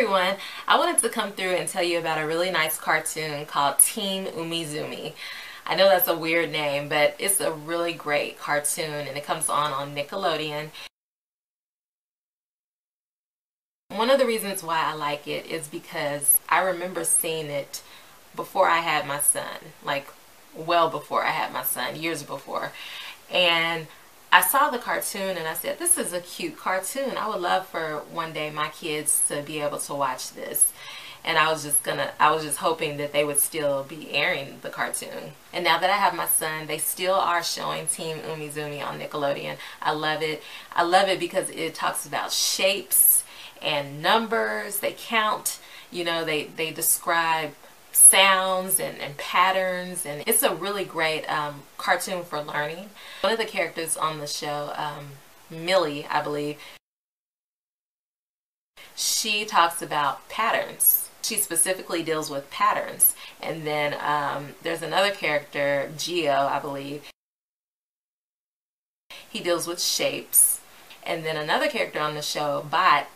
everyone, I wanted to come through and tell you about a really nice cartoon called Team Umizoomi. I know that's a weird name, but it's a really great cartoon and it comes on Nickelodeon. One of the reasons why I like it is because I remember seeing it before I had my son, like well before I had my son, years before. And I saw the cartoon and I said, this is a cute cartoon. I would love for one day my kids to be able to watch this. And I was just hoping that they would still be airing the cartoon. And now that I have my son, they still are showing Team Umizoomi on Nickelodeon. I love it. I love it because it talks about shapes and numbers. They count, you know, they describe sounds and patterns, and it's a really great cartoon for learning. One of the characters on the show, Millie, I believe, she talks about patterns. She specifically deals with patterns. And then there's another character, Geo, I believe. He deals with shapes. And then another character on the show, Bot,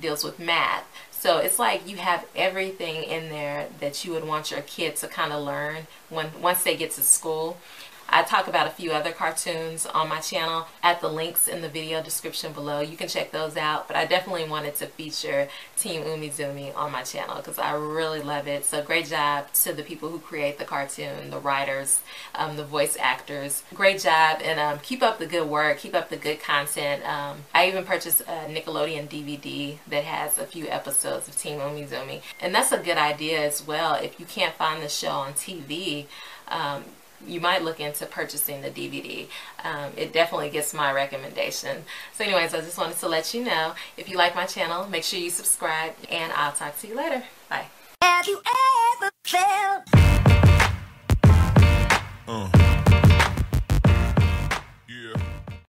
deals with math. So it's like you have everything in there that you would want your kid to kind of learn once they get to school. I talk about a few other cartoons on my channel at the links in the video description below. You can check those out, but I definitely wanted to feature Team Umizoomi on my channel because I really love it. So great job to the people who create the cartoon, the writers, the voice actors. Great job, and keep up the good work, keep up the good content. I even purchased a Nickelodeon DVD that has a few episodes of Team Umizoomi. And that's a good idea as well. If you can't find the show on TV, you might look into purchasing the DVD. It definitely gets my recommendation. So anyways, I just wanted to let you know, if you like my channel, make sure you subscribe, and I'll talk to you later. Bye. Have you ever felt